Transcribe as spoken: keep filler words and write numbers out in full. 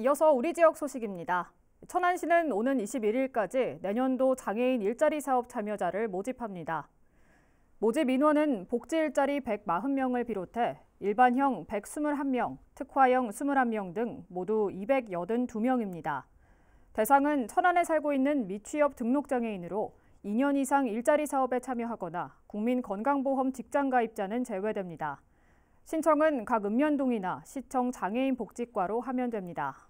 이어서 우리 지역 소식입니다. 천안시는 오는 이십일일까지 내년도 장애인 일자리 사업 참여자를 모집합니다. 모집 인원은 복지 일자리 백사십 명을 비롯해 일반형 백이십일 명, 특화형 이십일 명 등 모두 이백팔십이 명입니다. 대상은 천안에 살고 있는 미취업 등록장애인으로 이 년 이상 일자리 사업에 참여하거나 국민건강보험 직장가입자는 제외됩니다. 신청은 각 읍면동이나 시청 장애인 복지과로 하면 됩니다.